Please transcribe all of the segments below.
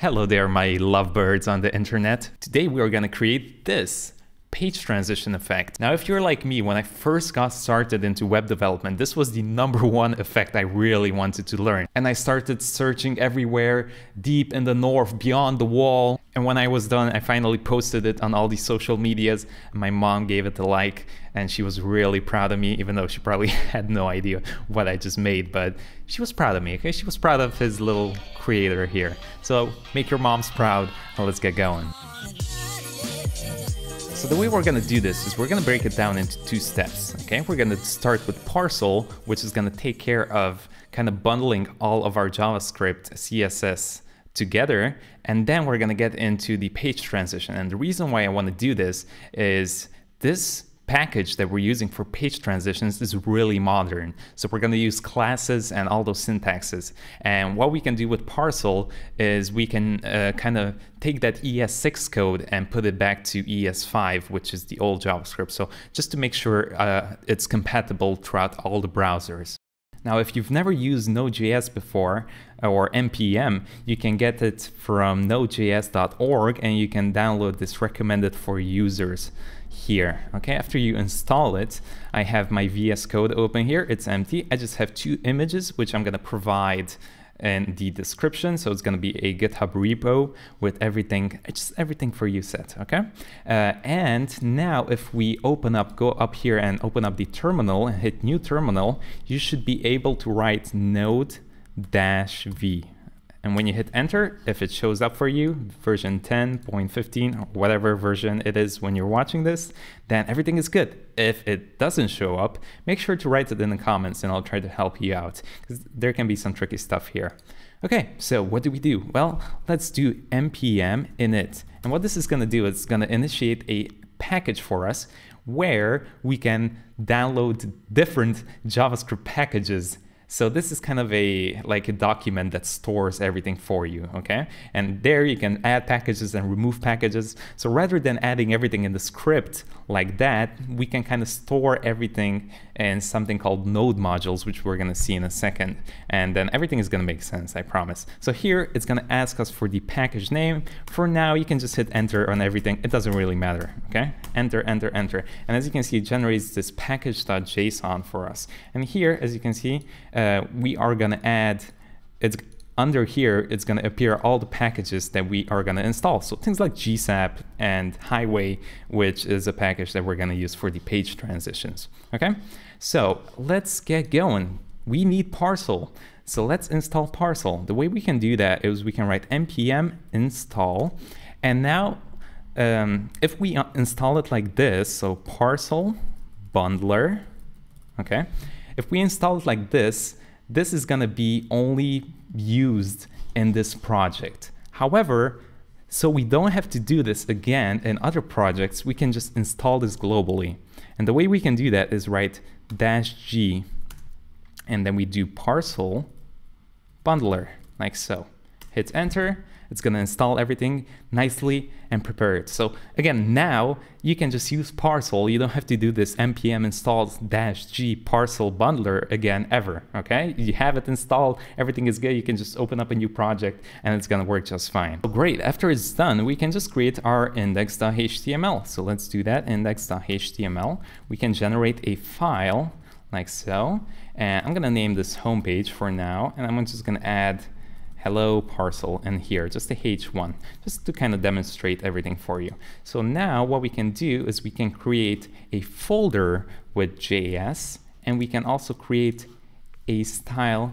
Hello there, my lovebirds on the internet. Today we are going to create this page transition effect. Now, if you're like me, when I first got started into web development, this was the #1 effect I really wanted to learn. And I started searching everywhere, deep in the north, beyond the wall. And when I was done, I finally posted it on all the social medias. My mom gave it a like, and she was really proud of me, even though she probably had no idea what I just made, but she was proud of me, okay? She was proud of his little creator here. So make your moms proud, and let's get going. So the way we're gonna do this is we're gonna break it down into 2 steps, okay? We're gonna start with Parcel, which is gonna take care of kind of bundling all of our JavaScript, CSS together, and then we're gonna get into the page transition. And the reason why I wanna do this is this package that we're using for page transitions is really modern. So we're going to use classes and all those syntaxes. And what we can do with Parcel is we can kind of take that ES6 code and put it back to ES5, which is the old JavaScript. So just to make sure it's compatible throughout all the browsers. Now, if you've never used Node.js before or NPM, you can get it from nodejs.org, and you can download this recommended for users here. Okay, after you install it, I have my VS code open here. It's empty. I just have 2 images, which I'm going to provide in the description. So it's going to be a GitHub repo with everything, just everything for you set. Okay. And now if we open up, go up here and open up the terminal and hit new terminal, you should be able to write node-v. And when you hit enter, if it shows up for you, version 10.15 or whatever version it is when you're watching this, then everything is good. If it doesn't show up, make sure to write it in the comments and I'll try to help you out, because there can be some tricky stuff here. Okay, so what do we do? Well, let's do npm init. And what this is going to do is it's going to initiate a package for us where we can download different JavaScript packages. So this is kind of like a document that stores everything for you, okay? And there you can add packages and remove packages. So rather than adding everything in the script like that, we can kind of store everything in something called node modules, which we're gonna see in a second. And then everything is gonna make sense, I promise. So here it's gonna ask us for the package name. For now, you can just hit enter on everything. It doesn't really matter, okay? Enter, enter, enter. And as you can see, it generates this package.json for us. And here, as you can see, we are going to add, it's under here, it's going to appear all the packages that we are going to install. So things like GSAP and Highway, which is a package that we're going to use for the page transitions. Okay, so let's get going. We need Parcel. So let's install Parcel. The way we can do that is we can write npm install. And now if we install it like this, so Parcel bundler, okay. If we install it like this, this is going to be only used in this project. However, so we don't have to do this again in other projects, we can just install this globally. And the way we can do that is write -g, and then we do Parcel bundler, like so. Hit enter. It's going to install everything nicely and prepare it. So again, now you can just use Parcel. You don't have to do this npm install -g Parcel bundler again ever, okay? You have it installed. Everything is good. You can just open up a new project and it's going to work just fine. So great. After it's done, we can just create our index.html. So let's do that, index.html. We can generate a file like so. And I'm going to name this homepage for now. And I'm just going to add hello Parcel in here, just a h1, just to kind of demonstrate everything for you. So now what we can do is we can create a folder with JS, and we can also create a style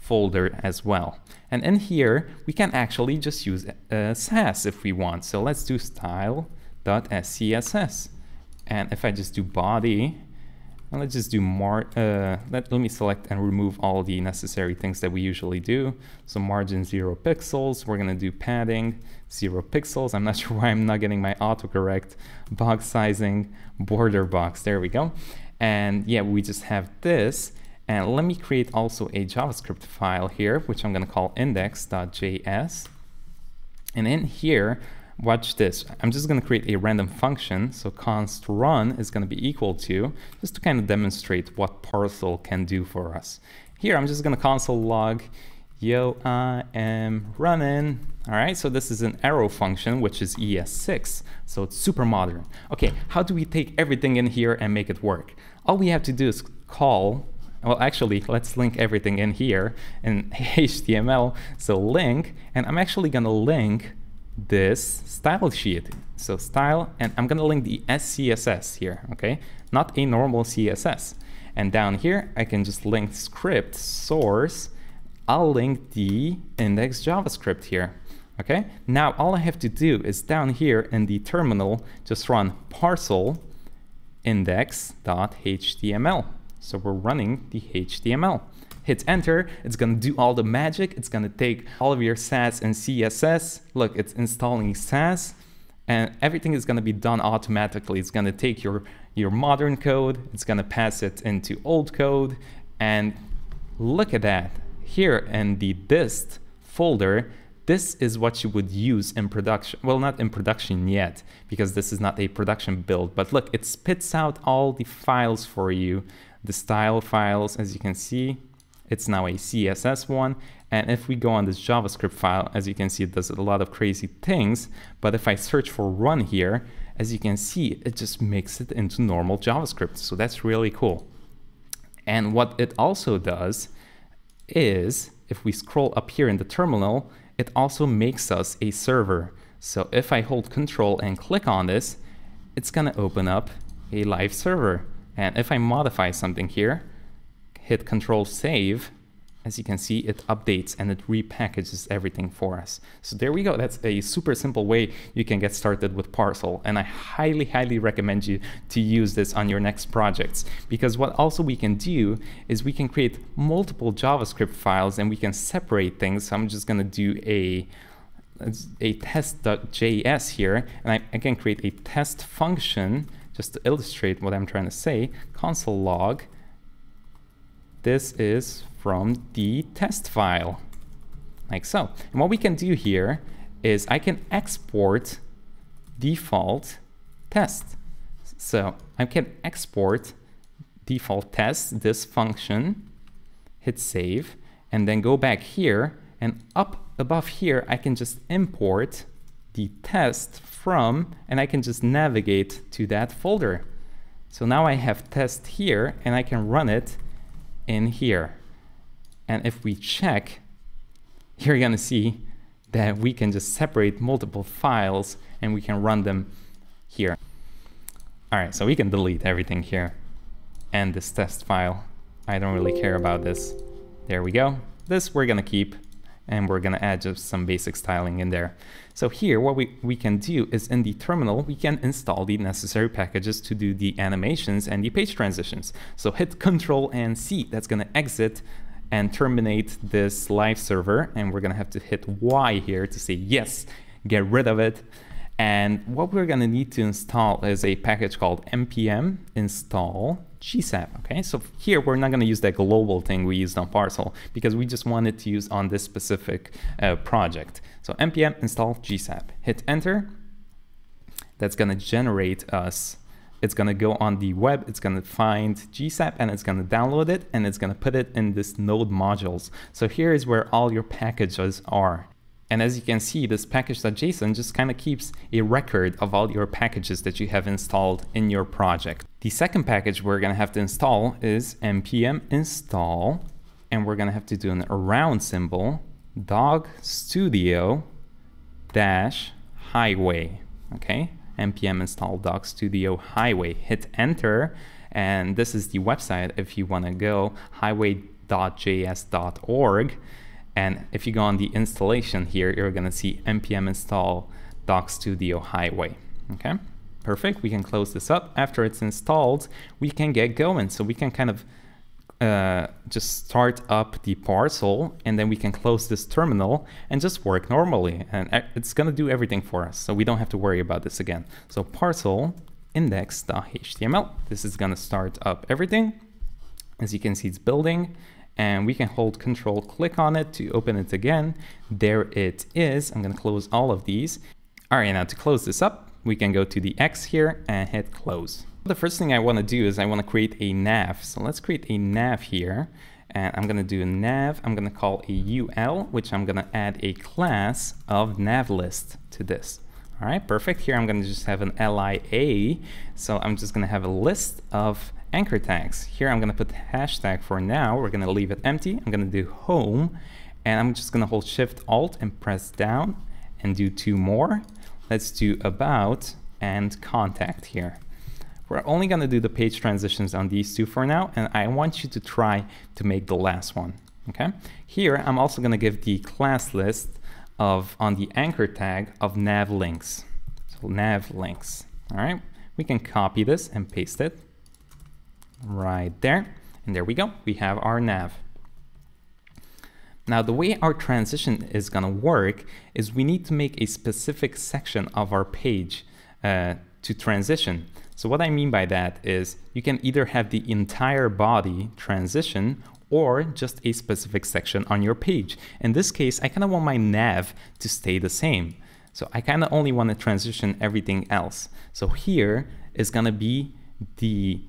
folder as well. And in here, we can actually just use Sass if we want. So let's do style.scss. And if I just do body, and let's just do let me select and remove all the necessary things that we usually do. So margin 0 pixels, we're going to do padding 0 pixels. I'm not sure why I'm not getting my autocorrect. Box sizing, border box, there we go. And yeah, we just have this. And let me create also a JavaScript file here, which I'm going to call index.js. And in here, watch this. I'm just going to create a random function. So const run is going to be equal to, just to kind of demonstrate what Parcel can do for us. Here, I'm just going to console log yo, I am running. All right, so this is an arrow function, which is ES6. So it's super modern. Okay, how do we take everything in here and make it work? All we have to do is call, well, actually, let's link everything in here in HTML. So link, and I'm actually gonna link this style sheet. So style, and I'm gonna link the SCSS here, okay? Not a normal CSS. And down here, I can just link script source. I'll link the index JavaScript here, okay? Now, all I have to do is down here in the terminal, just run parcel index.html. So we're running the HTML. Hit enter, it's gonna do all the magic. It's gonna take all of your Sass and CSS. Look, it's installing Sass, and everything is gonna be done automatically. It's gonna take your modern code, it's gonna pass it into old code, and look at that. Here in the dist folder, this is what you would use in production. Well, not in production yet, because this is not a production build, but look, it spits out all the files for you. The style files, as you can see, it's now a CSS one. And if we go on this JavaScript file, as you can see, it does a lot of crazy things. But if I search for run here, as you can see, it just makes it into normal JavaScript. So that's really cool. And what it also does is, if we scroll up here in the terminal, it also makes us a server. So if I hold Control and click on this, it's gonna open up a live server. And if I modify something here, hit Control Save, as you can see, it updates and it repackages everything for us. So there we go. That's a super simple way you can get started with Parcel. And I highly, highly recommend you to use this on your next projects, because what also we can do is we can create multiple JavaScript files and we can separate things. So I'm just gonna do a test.js here, and I can create a test function just to illustrate what I'm trying to say. Console log. This is from the test file, like so. And what we can do here is I can export default test. So I can export default test, this function, hit save, and then go back here, and up above here, I can just import the test from, and I can just navigate to that folder. So now I have test here, and I can run it in here. And if we check, you're gonna see that we can just separate multiple files and we can run them here. All right, so we can delete everything here and this test file. I don't really care about this. There we go. This we're gonna keep, and we're gonna add just some basic styling in there. So here, what we can do is in the terminal, we can install the necessary packages to do the animations and the page transitions. So hit Control and C, that's gonna exit and terminate this live server. And we're gonna have to hit Y here to say, yes, get rid of it. And what we're gonna need to install is a package called NPM install GSAP, okay? So here, we're not gonna use that global thing we used on Parcel, because we just wanted to use on this specific project. So NPM install GSAP, hit enter. That's gonna generate us. It's gonna go on the web, it's gonna find GSAP, and it's gonna download it, and it's gonna put it in this node modules. So here is where all your packages are. And as you can see, this package.json just kind of keeps a record of all your packages that you have installed in your project. The second package we're going to have to install is npm install, and we're going to have to do an around symbol, Dogstudio-Highway, okay? npm install Dogstudio Highway, hit enter, and this is the website if you want to go, highway.js.org. And if you go on the installation here, you're gonna see npm install Dogstudio Highway, okay? Perfect, we can close this up. After it's installed, we can get going. So we can kind of just start up the Parcel, and then we can close this terminal and just work normally. And it's gonna do everything for us, so we don't have to worry about this again. So parcel index.html, this is gonna start up everything. As you can see, it's building. And we can hold Control, click on it to open it again. There it is. I'm gonna close all of these. All right, now to close this up, we can go to the X here and hit close. The first thing I wanna do is I wanna create a nav. So let's create a nav here. And I'm going to do a nav. I'm going to call a UL, which I'm going to add a class of nav list to this. All right, perfect. Here I'm going to just have an LIA. So I'm just going to have a list of anchor tags. Here I'm going to put hashtag for now. We're going to leave it empty. I'm going to do home. And I'm just going to hold Shift Alt and press down and do two more. Let's do about and contact here. We're only going to do the page transitions on these two for now, and I want you to try to make the last one. Okay. Here, I'm also going to give the class list of on the anchor tag of nav links. So nav links. All right. We can copy this and paste it right there. And there we go. We have our nav. Now, the way our transition is going to work is we need to make a specific section of our page to transition. So what I mean by that is you can either have the entire body transition or just a specific section on your page. In this case, I kind of want my nav to stay the same. So I kind of only want to transition everything else. So here is going to be the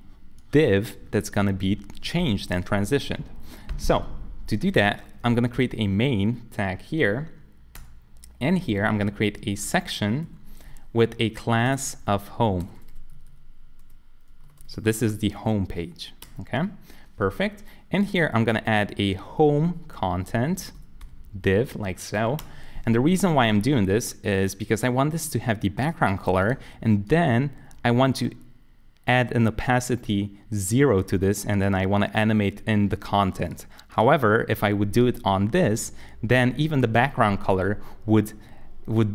div that's going to be changed and transitioned. So to do that, I'm going to create a main tag here. And here I'm going to create a section with a class of home. So this is the home page. Okay, perfect. And here I'm going to add a home content div like so. And the reason why I'm doing this is because I want this to have the background color, and then I want to add an opacity 0 to this, and then I want to animate in the content. However, if I would do it on this, then even the background color would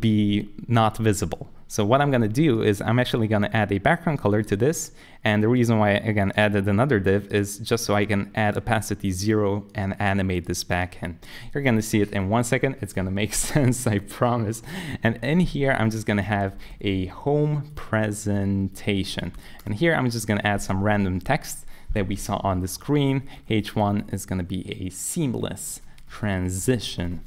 be not visible. So what I'm going to do is I'm actually going to add a background color to this. And the reason why I, again, added another div is just so I can add opacity 0 and animate this back end. You're going to see it in 1 second. It's going to make sense, I promise. And in here, I'm just going to have a home presentation. And here, I'm just going to add some random text that we saw on the screen. H1 is going to be a seamless transition.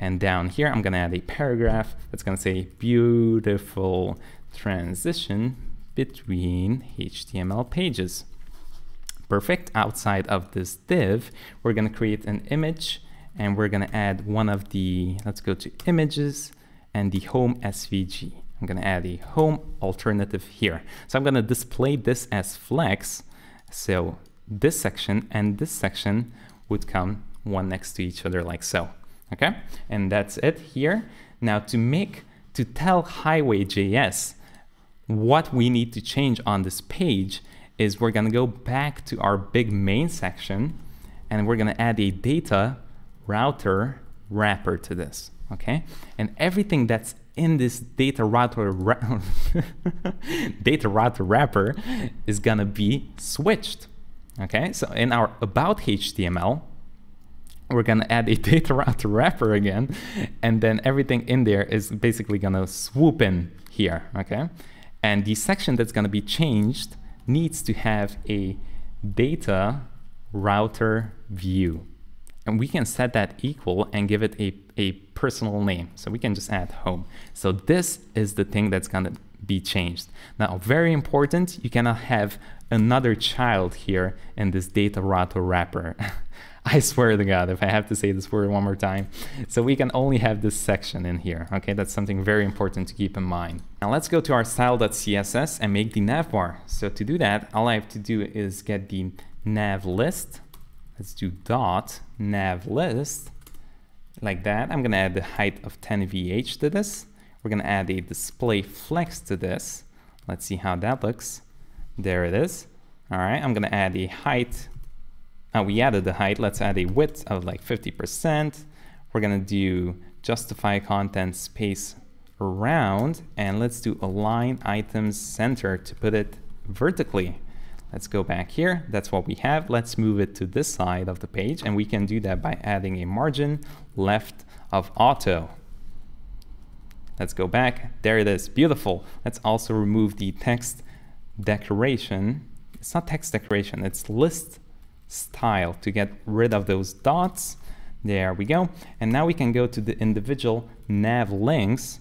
And down here, I'm going to add a paragraph that's going to say beautiful transition between HTML pages. Perfect. Outside of this div, we're going to create an image, and we're going to add one of the, let's go to images and the home SVG. I'm going to add a home alternative here. So I'm going to display this as flex. So this section and this section would come one next to each other like so. Okay, and that's it here. Now to tell highway.js what we need to change on this page is we're going to go back to our big main section, and we're going to add a data router wrapper to this. Okay, and everything that's in this data router wrapper is going to be switched. Okay, so in our about HTML, we're going to add a data router wrapper again, and then everything in there is basically going to swoop in here. Okay, and the section that's going to be changed needs to have a data router view, and we can set that equal and give it a personal name. So we can just add home. So this is the thing that's going to be changed. Now, very important, you cannot have another child here in this data router wrapper. I swear to God, if I have to say this word one more time. So we can only have this section in here. Okay, that's something very important to keep in mind. Now let's go to our style.css and make the nav bar. So to do that, all I have to do is get the nav list. Let's do dot nav list like that. I'm going to add the height of 10 VH to this. We're going to add a display flex to this. Let's see how that looks. There it is. All right, I'm going to add a height. We added the height. Let's add a width of like 50%. We're going to do justify content space around, and let's do align items center to put it vertically. Let's go back here. That's what we have. Let's move it to this side of the page, and we can do that by adding a margin left of auto. Let's go back. There it is. Beautiful. Let's also remove the text decoration. It's not text decoration. It's list style to get rid of those dots. There we go. And now we can go to the individual nav links,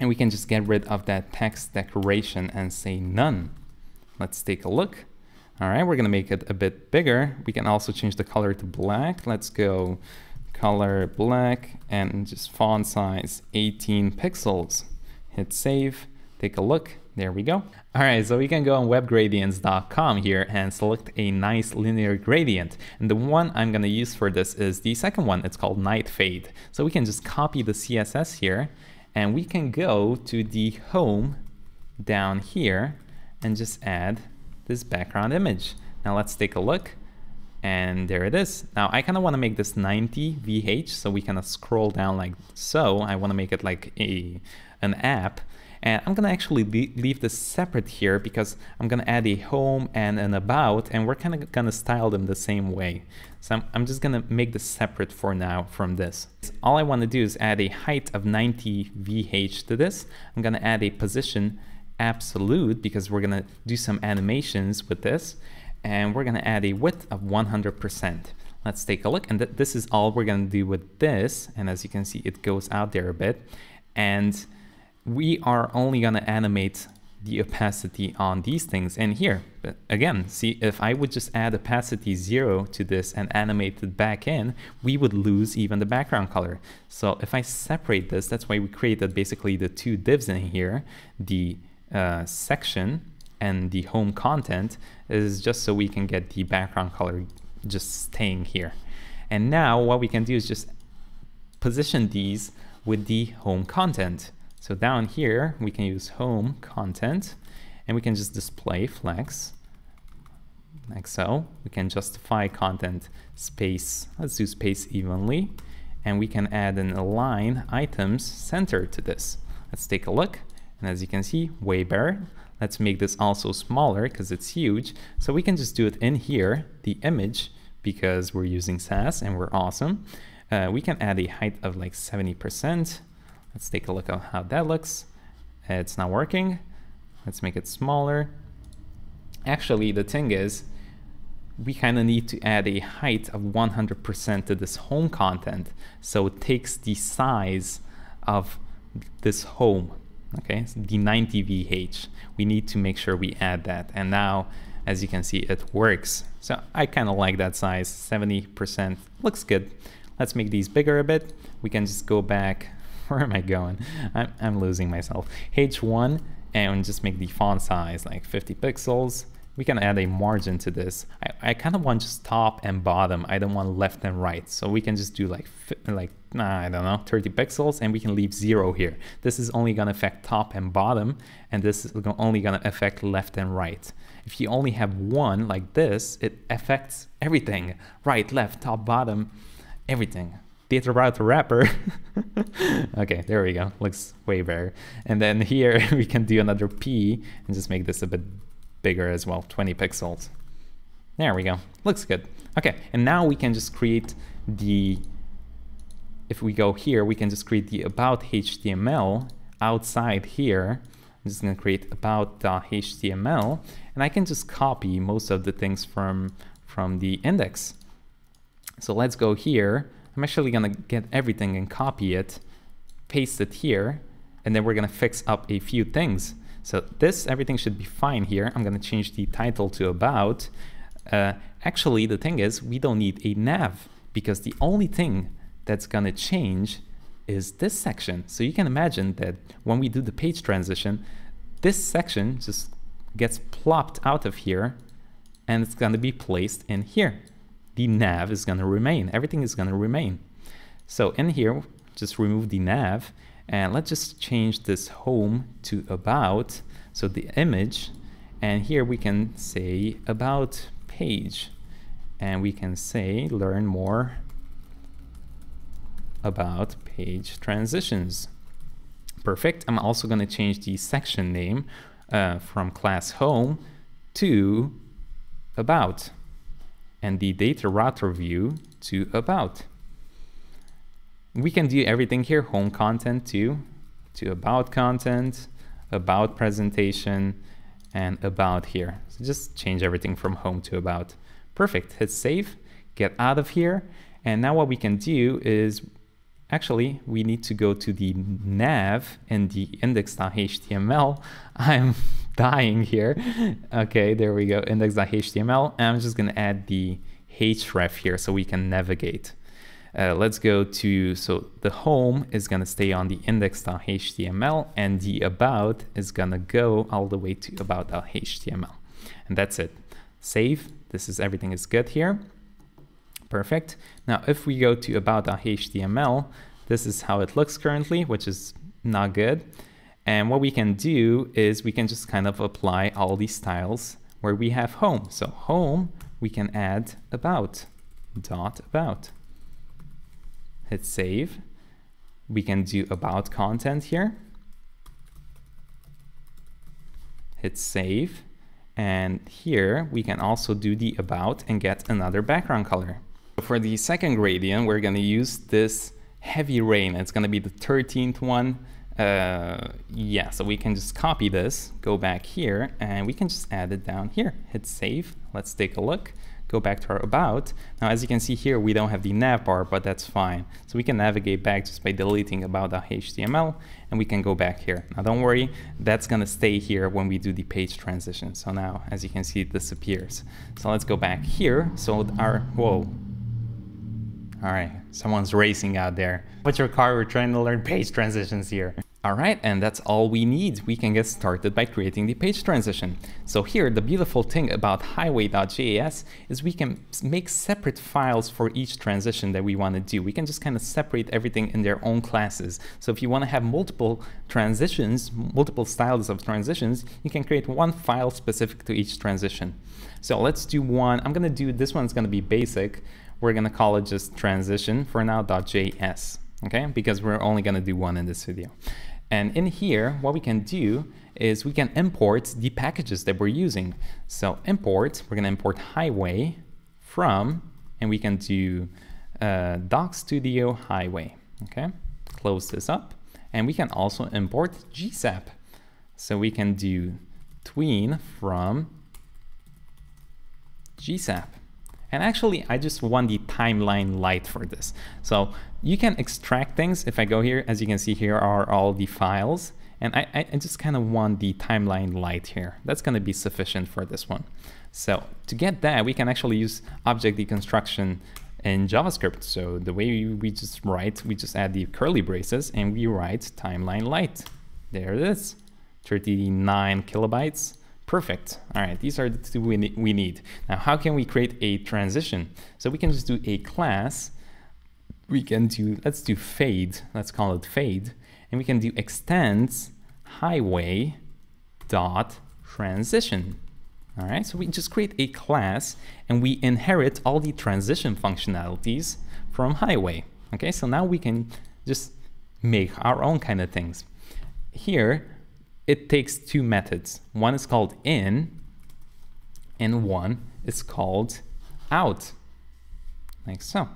and we can just get rid of that text decoration and say none. Let's take a look. All right, we're going to make it a bit bigger. We can also change the color to black. Let's go color black and just font size 18 pixels. Hit save, take a look. There we go. All right, so we can go on webgradients.com here and select a nice linear gradient. And the one I'm going to use for this is the second one. It's called Night Fade. So we can just copy the CSS here and we can go to the home down here and just add this background image. Now let's take a look. And there it is. Now I kind of want to make this 90 VH, so we kind of scroll down like so. I want to make it like an app. And I'm going to actually leave this separate here because I'm going to add a home and an about, and we're kind of going to style them the same way. So I'm just going to make this separate for now from this. All I want to do is add a height of 90 VH to this. I'm going to add a position absolute because we're going to do some animations with this. And we're going to add a width of 100%. Let's take a look. And this is all we're going to do with this. And as you can see, it goes out there a bit. And we are only going to animate the opacity on these things. And here, again, see, if I would just add opacity 0 to this and animate it back in, we would lose even the background color. So if I separate this, that's why we created basically the two divs in here, the section and the home content, is just so we can get the background color just staying here. And now what we can do is just position these with the home content. So down here, we can use home content and we can just display flex like so. We can justify content space. Let's do space evenly. And we can add an align items center to this. Let's take a look. And as you can see, way better. Let's make this also smaller because it's huge. So we can just do it in here, the image, because we're using Sass and we're awesome. We can add a height of like 70%. Let's take a look at how that looks. It's not working. Let's make it smaller. Actually, the thing is, we kind of need to add a height of 100% to this home content. So it takes the size of this home, okay? So the 90 VH. We need to make sure we add that. And now, as you can see, it works. So I kind of like that size, 70%. Looks good. Let's make these bigger a bit. We can just go back. Where am I going? I'm losing myself. H1, and just make the font size like 50 pixels. We can add a margin to this. I kind of want just top and bottom. I don't want left and right. So we can just do I don't know, 30 pixels, and we can leave 0 here. This is only going to affect top and bottom, and this is only going to affect left and right. If you only have one like this, it affects everything. Right, left, top, bottom, everything. Data router wrapper. Okay, there we go. Looks way better. And then here we can do another P and just make this a bit bigger as well, 20 pixels. There we go. Looks good. Okay, and now we can just create the, if we go here, we can just create the about HTML outside here. I'm just going to create about.html, and I can just copy most of the things from the index. So let's go here. I'm actually going to get everything and copy it, paste it here, and then we're going to fix up a few things. So this, everything should be fine here. I'm going to change the title to about. Actually, the thing is, we don't need a nav because the only thing that's going to change is this section. So you can imagine that when we do the page transition, this section just gets plopped out of here and it's going to be placed in here. The nav is going to remain. Everything is going to remain. So in here, just remove the nav, and let's just change this home to about, so the image, and here we can say about page, and we can say learn more about page transitions. Perfect. I'm also going to change the section name from class home to about, and the data router view to about. We can do everything here, home content to about content, about presentation, and about here. So just change everything from home to about. Perfect, hit save, get out of here. And now what we can do is, actually, we need to go to the nav and the index.html. I'm dying here. Okay, there we go, index.html. I'm just gonna add the href here so we can navigate. Let's go to, so the home is gonna stay on the index.html and the about is gonna go all the way to about.html. And that's it. Save, this is, everything is good here. Perfect. Now, if we go to about.html, this is how it looks currently, which is not good. And what we can do is we can just kind of apply all these styles where we have home. So home, we can add about, dot about. Hit save. We can do about content here. Hit save. And here we can also do the about and get another background color. For the second gradient, we're going to use this heavy rain. It's going to be the 13th one. Yeah, so we can just copy this, go back here, and we can just add it down here. Hit save. Let's take a look. Go back to our about. Now, as you can see here, we don't have the nav bar, but that's fine. So we can navigate back just by deleting about.html, and we can go back here. Now, don't worry, that's going to stay here when we do the page transition. So now, as you can see, it disappears. So let's go back here. So our, whoa. All right, someone's racing out there. Put your car, we're trying to learn page transitions here. All right, and that's all we need. We can get started by creating the page transition. So here, the beautiful thing about highway.js is we can make separate files for each transition that we want to do. We can just kind of separate everything in their own classes. So if you want to have multiple transitions, multiple styles of transitions, you can create one file specific to each transition. So let's do one. I'm gonna do, this one's gonna be basic. We're going to call it just transition for now .js, okay? Because we're only going to do one in this video. And in here, what we can do is we can import the packages that we're using. So import, we're going to import highway from, and we can do Dogstudio Highway, okay? Close this up. And we can also import GSAP. So we can do tween from GSAP. And actually, I just want the timeline light for this. So you can extract things. If I go here, as you can see, here are all the files. And I just kind of want the timeline light here. That's going to be sufficient for this one. So to get that, we can actually use object deconstruction in JavaScript. So the way we just write, we just add the curly braces and we write timeline light. There it is, 39 kilobytes. Perfect. All right, these are the two we need. Now, how can we create a transition? So we can just do a class. We can do, let's do fade. Let's call it fade. And we can do extends highway dot transition. All right, so we just create a class and we inherit all the transition functionalities from highway. Okay, so now we can just make our own kind of things. Here, it takes two methods. One is called in and one is called out, like so.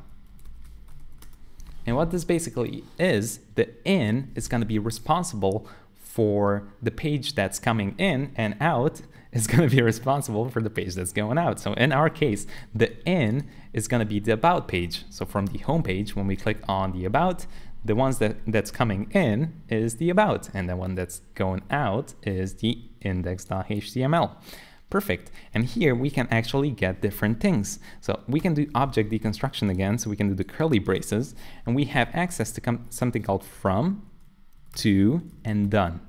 And what this basically is, the in is going to be responsible for the page that's coming in, and out is going to be responsible for the page that's going out. So in our case, the in is going to be the about page. So from the home page, when we click on the about, the ones that's coming in is the about, and the one that's going out is the index.html. Perfect. And here we can actually get different things. So we can do object deconstruction again. So we can do the curly braces, and we have access to something called from, to, and done.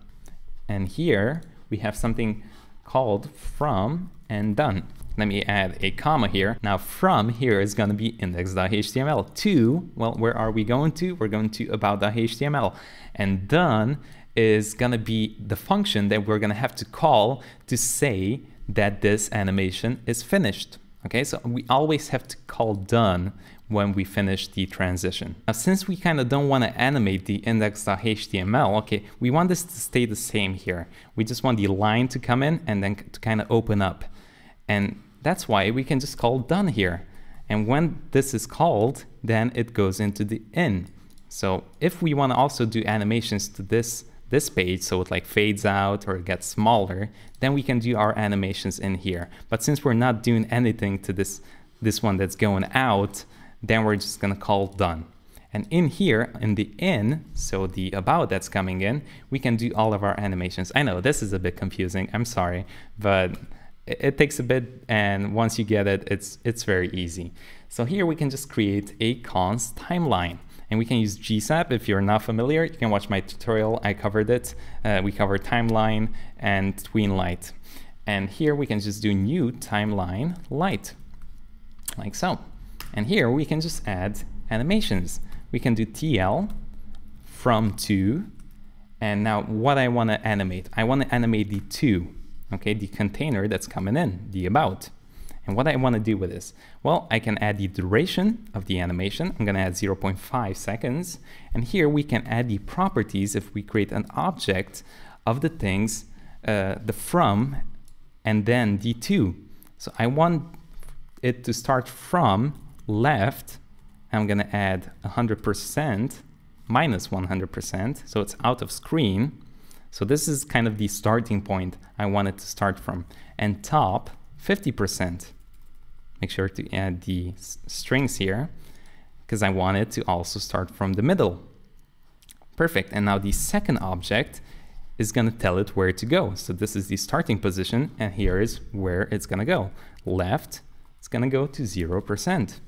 And here we have something called from and done. Let me add a comma here. Now from here is going to be index.html. To, well, where are we going to? We're going to about.html. And done is going to be the function that we're going to have to call to say that this animation is finished. Okay, so we always have to call done when we finish the transition. Now, since we kind of don't want to animate the index.html, okay, we want this to stay the same here. We just want the line to come in and then to kind of open up. And that's why we can just call done here. And when this is called, then it goes into the in. So if we want to also do animations to this page, so it like fades out or it gets smaller, then we can do our animations in here. But since we're not doing anything to this one that's going out, then we're just going to call done. And in here, in the in, so the about that's coming in, we can do all of our animations. I know this is a bit confusing, I'm sorry, but it takes a bit, and once you get it, it's very easy. So here we can just create a const timeline, and we can use GSAP. If you're not familiar, you can watch my tutorial, I covered it. We covered timeline and tween light. And here we can just do new timeline light, like so. And here we can just add animations. We can do TL from to, and now what I want to animate. I want to animate the to, okay, the container that's coming in, the about. And what I want to do with this, well, I can add the duration of the animation. I'm going to add 0.5 seconds. And here we can add the properties if we create an object of the things, the from, and then the to. So I want it to start from left. I'm going to add 100% minus 100%. So it's out of screen. So this is kind of the starting point I want it to start from. And top 50%. Make sure to add the strings here because I want it to also start from the middle. Perfect. And now the second object is going to tell it where to go. So this is the starting position, and here is where it's going to go. Left, it's going to go to 0%.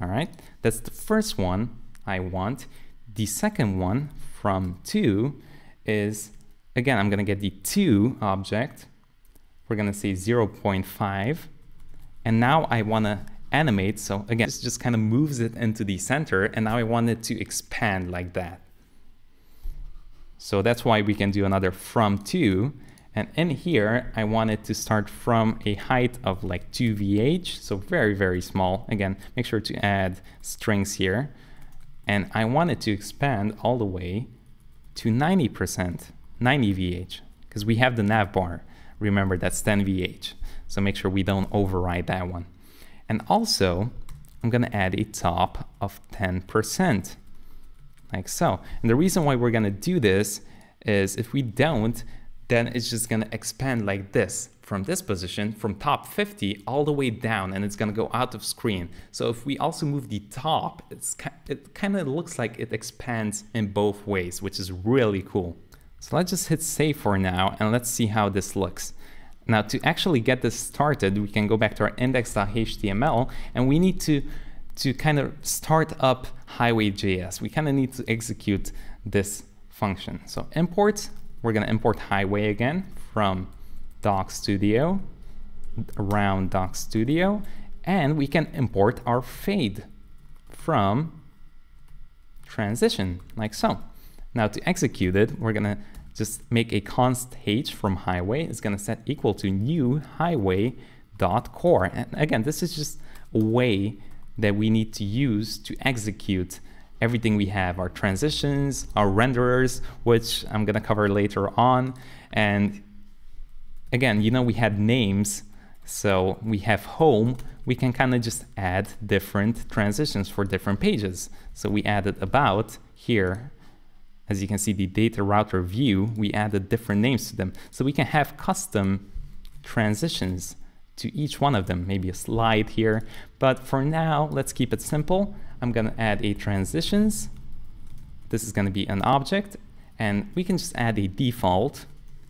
All right, that's the first one I want. The second one from to is, again, I'm going to get the to object. We're going to say 0.5. And now I want to animate. So again, this just kind of moves it into the center. And now I want it to expand like that. So that's why we can do another from to. And in here, I want it to start from a height of like 2vh, so very, very small. Again, make sure to add strings here. And I want it to expand all the way to 90%, 90vh, because we have the nav bar. Remember, that's 10vh. So make sure we don't override that one. And also, I'm going to add a top of 10%, like so. And the reason why we're going to do this is if we don't, then it's just going to expand like this from this position, from top 50 all the way down, and it's going to go out of screen. So if we also move the top, it kind of looks like it expands in both ways, which is really cool. So let's just hit save for now, and let's see how this looks. Now to actually get this started, we can go back to our index.html, and we need to kind of start up highway.js. We kind of need to execute this function. So import. We're going to import highway again from Dogstudio, around Dogstudio, and we can import our fade from transition, like so. Now to execute it, we're going to just make a const h from highway. It's going to set equal to new highway.core. And again, this is just a way that we need to use to execute everything we have, our transitions, our renderers, which I'm going to cover later on. And again, you know, we had names, so we have home. We can kind of just add different transitions for different pages. So we added about here. As you can see, the data router view, we added different names to them. So we can have custom transitions to each one of them, maybe a slide here. But for now, let's keep it simple. I'm going to add a transitions. This is going to be an object, and we can just add a default,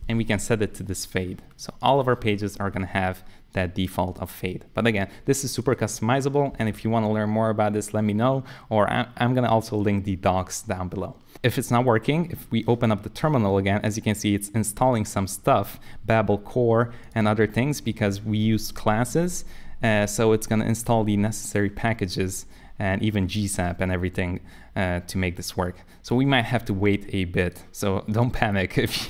and we can set it to this fade. So all of our pages are going to have that default of fade. But again, this is super customizable. And if you want to learn more about this, let me know, or I'm going to also link the docs down below. If it's not working, if we open up the terminal again, as you can see, it's installing some stuff, Babel core and other things, because we use classes. So it's going to install the necessary packages and even GSAP and everything to make this work. So we might have to wait a bit. So don't panic if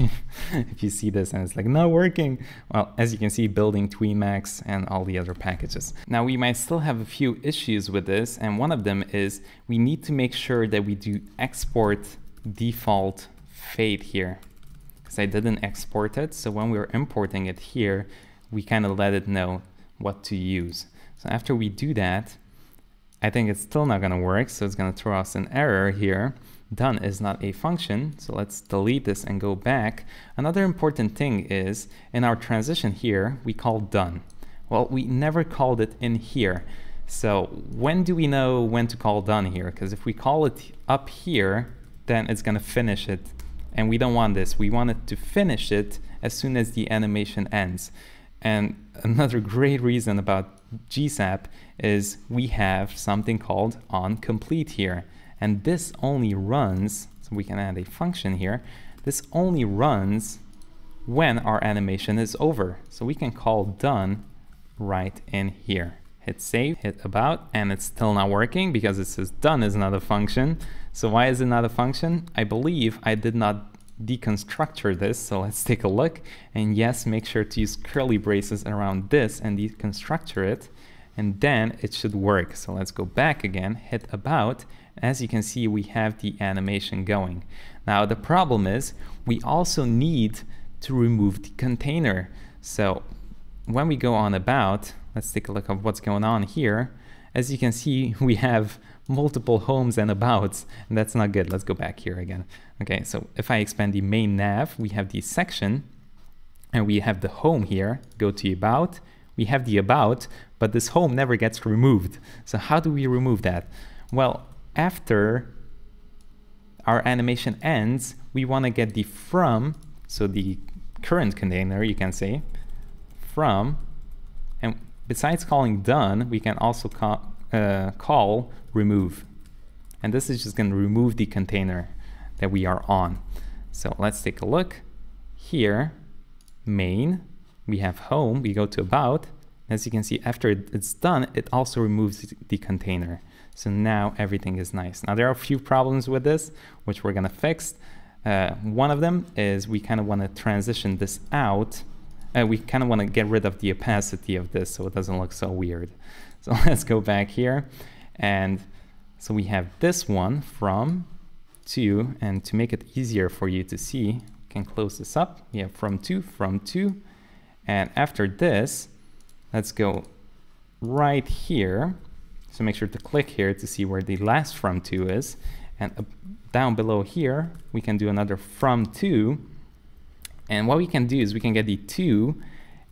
you see this and it's like not working. Well, as you can see, building Tweemax and all the other packages. Now we might still have a few issues with this, and one of them is we need to make sure that we do export default fade here, because I didn't export it. So when we were importing it here, we kind of let it know what to use. So after we do that, I think it's still not going to work, so it's going to throw us an error here. Done is not a function, so let's delete this and go back. Another important thing is in our transition here, we call done. Well, we never called it in here, So when do we know when to call done here? Because if we call it up here, then it's going to finish it. And we don't want this. We want it to finish it as soon as the animation ends. And another great reason about GSAP is we have something called onComplete here. And this only runs, so we can add a function here, this only runs when our animation is over. So we can call done right in here. Hit save, hit about, and it's still not working because it says done is not a function. So why is it not a function? I believe I did not deconstructor this, so let's take a look. And yes, make sure to use curly braces around this and deconstructor it, and then it should work. So let's go back again, hit about. As you can see, we have the animation going. Now the problem is we also need to remove the container. So when we go on about, let's take a look at what's going on here. As you can see, we have multiple homes and abouts, and that's not good. Let's go back here again. Okay, so if I expand the main nav, we have the section, and we have the home here. Go to about, we have the about, but this home never gets removed. So how do we remove that? Well, after our animation ends, we want to get the from, so the current container, you can say, from, and besides calling done, we can also call remove. And this is just going to remove the container that we are on. So let's take a look here, main, we have home, we go to about. As you can see, after it's done, it also removes the container. So now everything is nice. Now there are a few problems with this, which we're going to fix. One of them is we kind of want to transition this out. We kind of want to get rid of the opacity of this so it doesn't look so weird. So let's go back here. And so we have this one from to, and to make it easier for you to see, we can close this up. We have from to, and after this, let's go right here. So make sure to click here to see where the last from to is. And down below here, we can do another from to. And what we can do is we can get the to,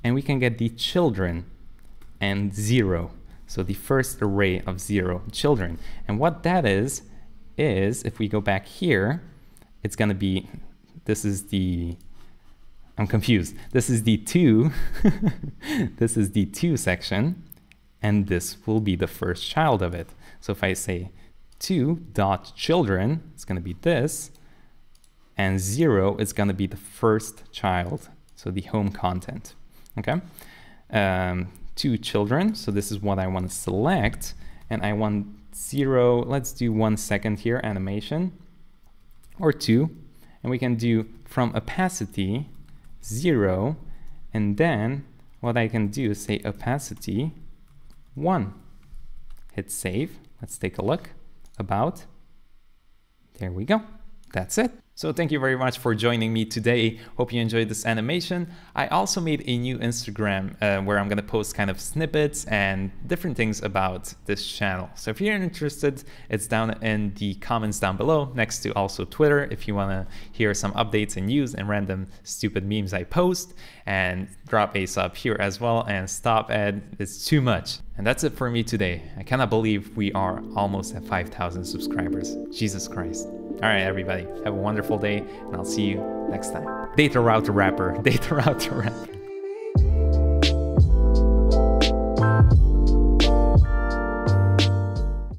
and we can get the children and 0. So the first array of 0 children. And what that is if we go back here, it's going to be, this is the, I'm confused. This is the to, this is the to section, and this will be the first child of it. So if I say to.children, it's going to be this, and 0 is going to be the first child, so the home content. Okay, two children, so this is what I want to select, and I want 0, let's do 1 second here, animation, or 2, and we can do from opacity 0, and then what I can do is say opacity 1, hit save, let's take a look, about, there we go, that's it. So thank you very much for joining me today. Hope you enjoyed this animation. I also made a new Instagram where I'm gonna post kind of snippets and different things about this channel. So if you're interested, it's down in the comments down below, next to also Twitter, if you wanna hear some updates and news and random stupid memes I post. And drop a sub here as well, and stop at it's too much. And that's it for me today. I cannot believe we are almost at 5,000 subscribers. Jesus Christ. All right, everybody, have a wonderful day, and I'll see you next time. Data router wrapper, data router wrapper.